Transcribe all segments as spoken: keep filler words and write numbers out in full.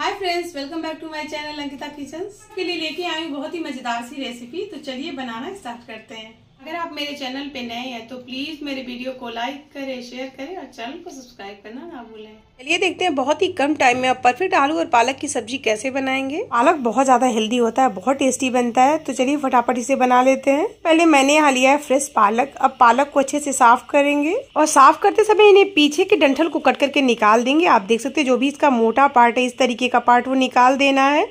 Hi friends, welcome back to my channel Ankita kitchen. के लिए लेके आई हूँ बहुत ही मज़ेदार सी रेसिपी। तो चलिए बनाना स्टार्ट करते हैं। अगर आप मेरे चैनल पे नए हैं तो प्लीज़ मेरे वीडियो को लाइक करें, शेयर करें और चैनल को सब्सक्राइब करना ना भूलें। चलिए देखते हैं बहुत ही कम टाइम में आप परफेक्ट आलू और पालक की सब्जी कैसे बनाएंगे। पालक बहुत ज़्यादा हेल्दी होता है, बहुत टेस्टी बनता है। तो चलिए फटाफट इसे बना लेते हैं। पहले मैंने यहाँ लिया है फ्रेश पालक। अब पालक को अच्छे से साफ करेंगे और साफ करते समय इन्हें पीछे के डंठल को कट करके निकाल देंगे। आप देख सकते हैं जो भी इसका मोटा पार्ट है, इस तरीके का पार्ट, वो निकाल देना है।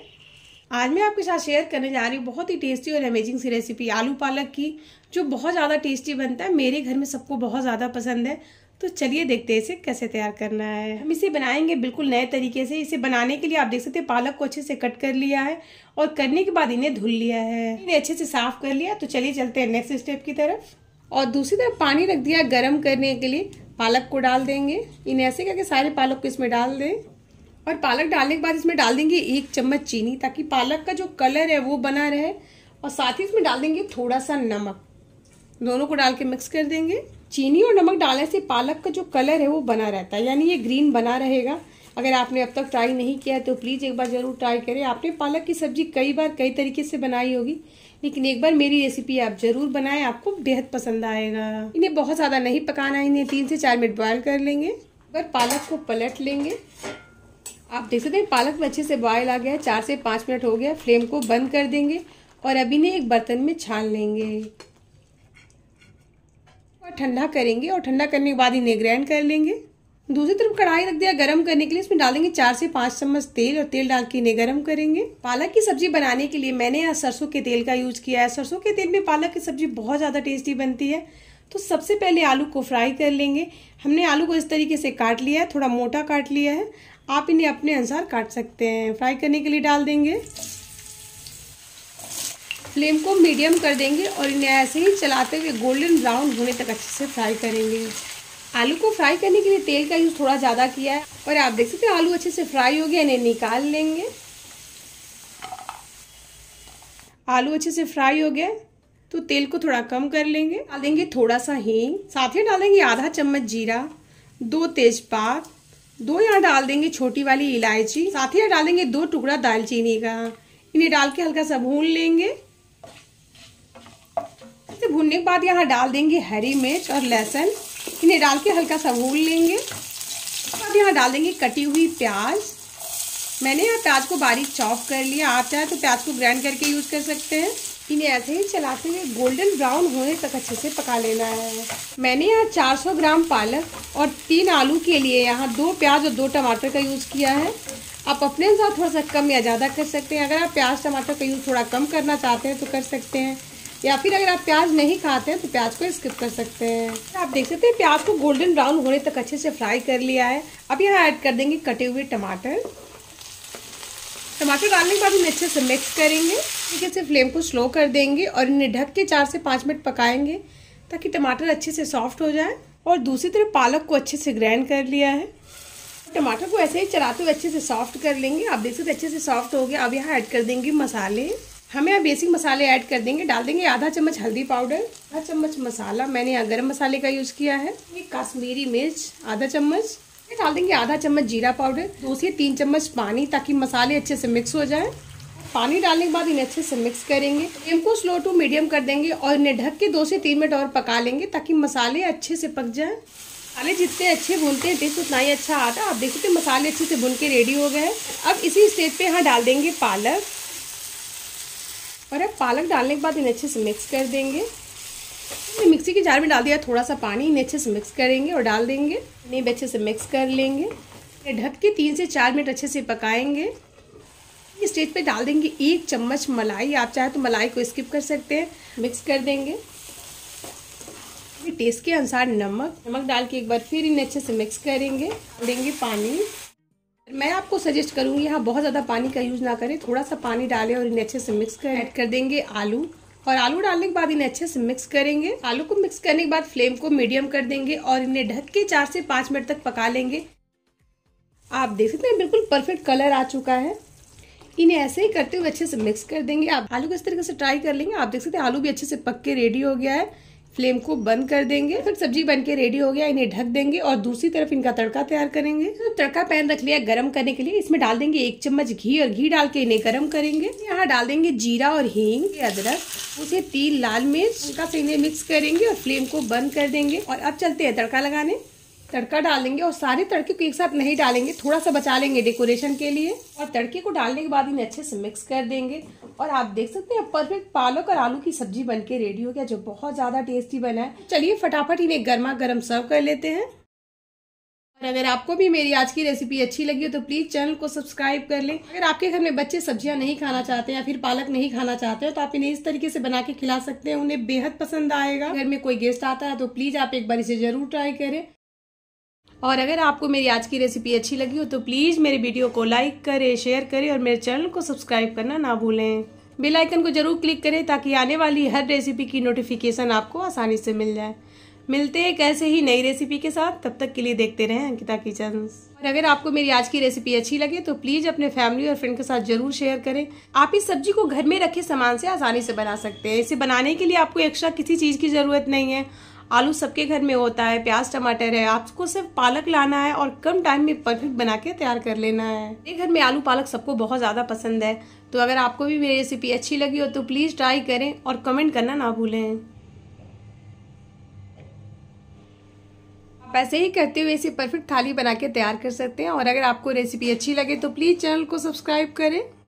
आज मैं आपके साथ शेयर करने जा रही हूँ बहुत ही टेस्टी और अमेजिंग सी रेसिपी आलू पालक की, जो बहुत ज़्यादा टेस्टी बनता है। मेरे घर में सबको बहुत ज़्यादा पसंद है। तो चलिए देखते हैं इसे कैसे तैयार करना है। हम इसे बनाएंगे बिल्कुल नए तरीके से। इसे बनाने के लिए आप देख सकते हैं पालक को अच्छे से कट कर लिया है और करने के बाद इन्हें धुल लिया है, इन्हें अच्छे से साफ कर लिया। तो चलिए चलते हैं नेक्स्ट स्टेप की तरफ। और दूसरी तरफ पानी रख दिया गर्म करने के लिए। पालक को डाल देंगे, इन्हें ऐसे करके सारे पालक को इसमें डाल दें। और पालक डालने के बाद इसमें डाल देंगे एक चम्मच चीनी, ताकि पालक का जो कलर है वो बना रहे। और साथ ही इसमें डाल देंगे थोड़ा सा नमक। दोनों को डाल के मिक्स कर देंगे। चीनी और नमक डालने से पालक का जो कलर है वो बना रहता है, यानी ये ग्रीन बना रहेगा। अगर आपने अब तक ट्राई नहीं किया है तो प्लीज़ एक बार ज़रूर ट्राई करें। आपने पालक की सब्जी कई बार कई तरीके से बनाई होगी, लेकिन एक बार मेरी रेसिपी आप ज़रूर बनाएं, आपको बेहद पसंद आएगा। इन्हें बहुत ज़्यादा नहीं पकाना, इन्हें तीन से चार मिनट बॉयल कर लेंगे। अगर पालक को पलट लेंगे, आप देख सकते हैं पालक में अच्छे से बॉयल आ गया है। चार से पाँच मिनट हो गया। फ्लेम को बंद कर देंगे और अभी इन्हें एक बर्तन में छान लेंगे और ठंडा करेंगे। और ठंडा करने के बाद इन्हें ग्राइंड कर लेंगे। दूसरी तरफ कढ़ाई रख दिया गरम करने के लिए। इसमें डालेंगे चार से पाँच चम्मच तेल और तेल डाल के इन्हें गरम करेंगे। पालक की सब्जी बनाने के लिए मैंने यहाँ सरसों के तेल का यूज़ किया है। सरसों के तेल में पालक की सब्जी बहुत ज़्यादा टेस्टी बनती है। तो सबसे पहले आलू को फ्राई कर लेंगे। हमने आलू को इस तरीके से काट लिया है, थोड़ा मोटा काट लिया है। आप इन्हें अपने अनुसार काट सकते हैं। फ्राई करने के लिए डाल देंगे। फ्लेम को मीडियम कर देंगे और इन्हें ऐसे ही चलाते हुए गोल्डन ब्राउन होने तक अच्छे से फ्राई करेंगे। आलू को फ्राई करने के लिए तेल का यूज़ थोड़ा ज़्यादा किया है। और आप देख सकते हैं आलू अच्छे से फ्राई हो गया, इन्हें निकाल लेंगे। आलू अच्छे से फ्राई हो गया तो तेल को थोड़ा कम कर लेंगे। डाल देंगे थोड़ा सा हींग, साथ ही डालेंगे आधा चम्मच जीरा, दो तेजपात, दो यहाँ डाल देंगे छोटी वाली इलायची, साथ ही यहाँ डालेंगे दो टुकड़ा दालचीनी का। इन्हें डाल के हल्का सा भून लेंगे। इसे भूनने के बाद यहाँ डाल देंगे हरी मिर्च और लहसुन। इन्हें डाल के हल्का सा भून लेंगे। अब यहाँ डाल देंगे कटी हुई प्याज। मैंने यहाँ प्याज को बारीक चॉप कर लिया। आप चाहे तो प्याज को ग्राइंड करके यूज़ कर सकते हैं। इन्हें ऐसे ही चलाते हुए गोल्डन ब्राउन होने तक अच्छे से पका लेना है। मैंने यहाँ चार सौ ग्राम पालक और तीन आलू के लिए यहाँ दो प्याज और दो टमाटर का यूज़ किया है। आप अपने अनुसार थोड़ा सा कम या ज़्यादा कर सकते हैं। अगर आप प्याज टमाटर का यूज़ थोड़ा कम करना चाहते हैं तो कर सकते हैं, या फिर अगर आप प्याज नहीं खाते हैं तो प्याज को स्किप कर सकते हैं। आप देख सकते हैं प्याज को गोल्डन ब्राउन होने तक अच्छे से फ्राई कर लिया है। अब यहाँ ऐड कर देंगे कटे हुए टमाटर। टमाटर डालने के बाद इन्हें अच्छे से मिक्स करेंगे। ठीक से फ्लेम को स्लो कर देंगे और इन्हें ढक के चार से पाँच मिनट पकाएंगे, ताकि टमाटर अच्छे से सॉफ्ट हो जाए। और दूसरी तरफ पालक को अच्छे से ग्राइंड कर लिया है। टमाटर को ऐसे ही चलाते हुए अच्छे से सॉफ्ट कर लेंगे। आप देख सकते अच्छे से सॉफ्ट हो गया। अब यहाँ ऐड कर देंगे मसाले। हमें यहाँ बेसिक मसाले ऐड कर देंगे। डाल देंगे आधा चम्मच हल्दी पाउडर, आधा चम्मच मसाला, मैंने यहाँ गर्म मसाले का यूज़ किया है। ये कश्मीरी मिर्च आधा चम्मच, डाल देंगे आधा चम्मच जीरा पाउडर, दो से तीन चम्मच पानी, ताकि मसाले अच्छे से मिक्स हो जाए। पानी डालने के बाद इन्हें अच्छे से मिक्स करेंगे। फ्लेम को स्लो टू मीडियम कर देंगे और इन्हें ढक के दो से तीन मिनट और पका लेंगे, ताकि मसाले अच्छे से पक जाए। मसाले जितने अच्छे भूनते हैं टेस्ट उतना ही अच्छा आता है। आप देख सकते हैं मसाले अच्छे से भून के रेडी हो गए। अब इसी स्टेज पर यहाँ डाल देंगे पालक। और अब पालक डालने के बाद इन्हें अच्छे से मिक्स कर देंगे। मिक्सी के जार में डाल दिया थोड़ा सा पानी। इन्हें अच्छे से मिक्स करेंगे और डाल देंगे। इन्हें भी अच्छे से मिक्स कर लेंगे। ढक के तीन से चार मिनट अच्छे से पकाएंगे। इस स्टेज पे डाल देंगे एक चम्मच मलाई। आप चाहे तो मलाई को स्किप कर सकते हैं। मिक्स कर देंगे। टेस्ट के अनुसार नमक नमक डाल के एक बार फिर इन्हें अच्छे से मिक्स करेंगे। देंगे पानी। मैं आपको सजेस्ट करूँगी यहाँ बहुत ज़्यादा पानी का यूज़ ना करें, थोड़ा सा पानी डालें और इन्हें अच्छे से मिक्स कर ऐड कर देंगे आलू। और आलू डालने के बाद इन्हें अच्छे से मिक्स करेंगे। आलू को मिक्स करने के बाद फ्लेम को मीडियम कर देंगे और इन्हें ढक के चार से पाँच मिनट तक पका लेंगे। आप देख सकते हैं बिल्कुल परफेक्ट कलर आ चुका है। इन्हें ऐसे ही करते हुए अच्छे से मिक्स कर देंगे। आप आलू को इस तरीके से ट्राई कर लेंगे। आप देख सकते हैं आलू भी अच्छे से पक के रेडी हो गया है। फ्लेम को बंद कर देंगे। फिर सब्जी बनके रेडी हो गया, इन्हें ढक देंगे और दूसरी तरफ इनका तड़का तैयार करेंगे। तो तड़का पैन रख लिया गरम करने के लिए, इसमें डाल देंगे एक चम्मच घी और घी डाल के इन्हें गरम करेंगे। यहाँ डाल देंगे जीरा और हींग, अदरक, उसे तीन लाल मिर्च, उनका से इन्हें मिक्स करेंगे और फ्लेम को बंद कर देंगे। और अब चलते हैं तड़का लगाने। तड़का डालेंगे और सारे तड़के को एक साथ नहीं डालेंगे, थोड़ा सा बचा लेंगे डेकोरेशन के लिए। और तड़के को डालने के बाद इन्हें अच्छे से मिक्स कर देंगे और आप देख सकते हैं परफेक्ट पालक और आलू की सब्जी बनके रेडी हो गया, जो बहुत ज़्यादा टेस्टी बना है। चलिए फटाफट इन्हें गर्मा गर्म सर्व कर लेते हैं। और अगर आपको भी मेरी आज की रेसिपी अच्छी लगी हो तो प्लीज़ चैनल को सब्सक्राइब कर लें। अगर आपके घर में बच्चे सब्जियां नहीं खाना चाहते या फिर पालक नहीं खाना चाहते हो तो आप इन्हें इस तरीके से बना के खिला सकते हैं, उन्हें बेहद पसंद आएगा। घर में कोई गेस्ट आता है तो प्लीज़ आप एक बार इसे ज़रूर ट्राई करें। और अगर आपको मेरी आज की रेसिपी अच्छी लगी हो तो प्लीज़ मेरे वीडियो को लाइक करें, शेयर करें और मेरे चैनल को सब्सक्राइब करना ना भूलें। बेल आइकन को ज़रूर क्लिक करें ताकि आने वाली हर रेसिपी की नोटिफिकेशन आपको आसानी से मिल जाए। मिलते हैं ऐसे ही नई रेसिपी के साथ, तब तक के लिए देखते रहें अंकिता किचन। और अगर आपको मेरी आज की रेसिपी अच्छी लगे तो प्लीज़ अपने फैमिली और फ्रेंड के साथ जरूर शेयर करें। आप इस सब्जी को घर में रखे सामान से आसानी से बना सकते हैं। इसे बनाने के लिए आपको एक्स्ट्रा किसी चीज़ की ज़रूरत नहीं है। आलू सबके घर में होता है, प्याज टमाटर है, आपको सिर्फ पालक लाना है और कम टाइम में परफेक्ट बना के तैयार कर लेना है। मेरे घर में आलू पालक सबको बहुत ज़्यादा पसंद है। तो अगर आपको भी मेरी रेसिपी अच्छी लगी हो तो प्लीज़ ट्राई करें और कमेंट करना ना भूलें। आप ऐसे ही करते हुए इसे परफेक्ट थाली बना के तैयार कर सकते हैं। और अगर आपको रेसिपी अच्छी लगे तो प्लीज़ चैनल को सब्सक्राइब करें।